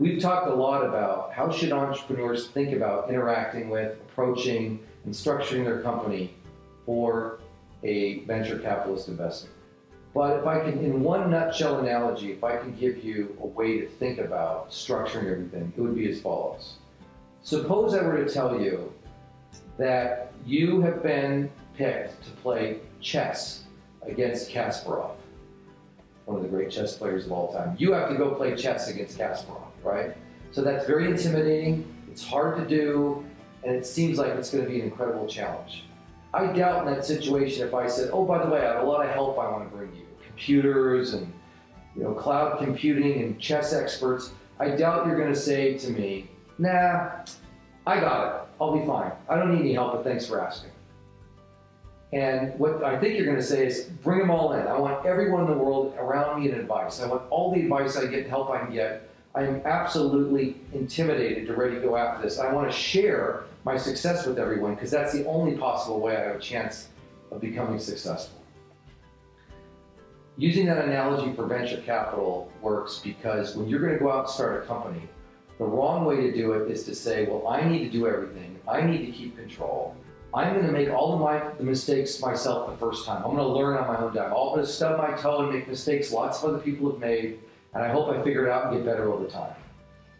We've talked a lot about how should entrepreneurs think about interacting with, approaching, and structuring their company for a venture capitalist investment. But if I can, in one nutshell analogy, if I can give you a way to think about structuring everything, it would be as follows. Suppose I were to tell you that you have been picked to play chess against Kasparov, one of the great chess players of all time. You have to go play chess against Kasparov, right? So that's very intimidating, it's hard to do, and it seems like it's going to be an incredible challenge. I doubt in that situation if I said, oh, by the way, I have a lot of help I want to bring you, computers and cloud computing and chess experts. I doubt you're going to say to me, nah, I got it, I'll be fine. I don't need any help, but thanks for asking. And what I think you're going to say is, bring them all in. I want everyone in the world around me in advice. I want all the advice I get and help I can get. I am absolutely intimidated to ready to go after this. I want to share my success with everyone because that's the only possible way I have a chance of becoming successful. Using that analogy for venture capital works because when you're going to go out and start a company, the wrong way to do it is to say, well, I need to do everything. I need to keep control. I'm going to make all of the mistakes myself the first time. I'm going to learn on my own dime. I'm going to stub my toe and make mistakes lots of other people have made, and I hope I figure it out and get better all the time.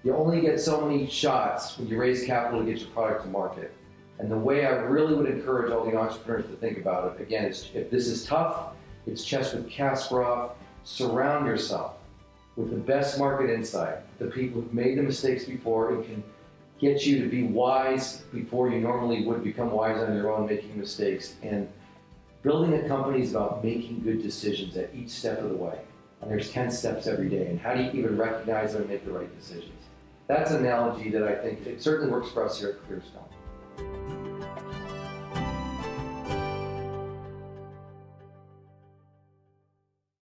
You only get so many shots when you raise capital to get your product to market. And the way I really would encourage all the entrepreneurs to think about it, again, is if this is tough, it's chess with Kasparov, surround yourself with the best market insight, the people who've made the mistakes before and can get you to be wise before you normally would become wise on your own making mistakes. And building a company is about making good decisions at each step of the way. And there's 10 steps every day. And how do you even recognize them and make the right decisions? That's an analogy that I think it certainly works for us here at Clearstone.